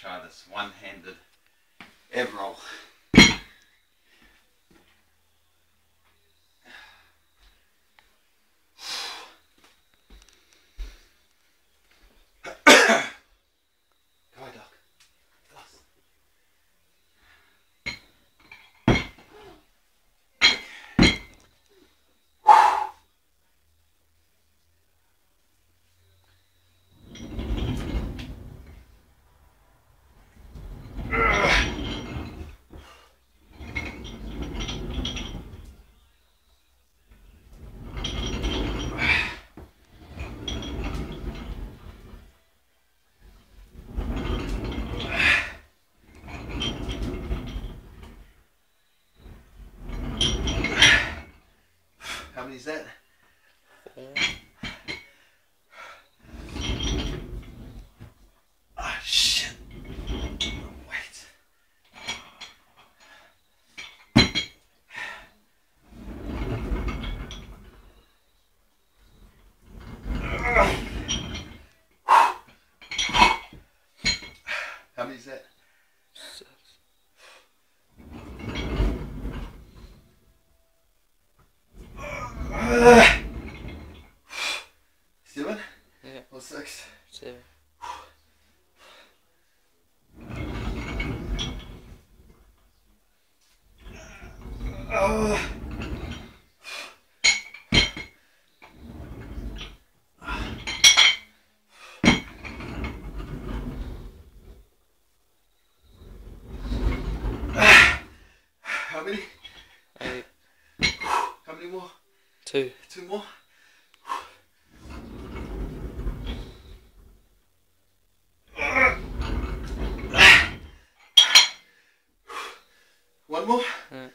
try this one-handed ab roll. Is that? Oh shit. Wait. How many is that? How many? 8. How many more? 2. 2 more? One more?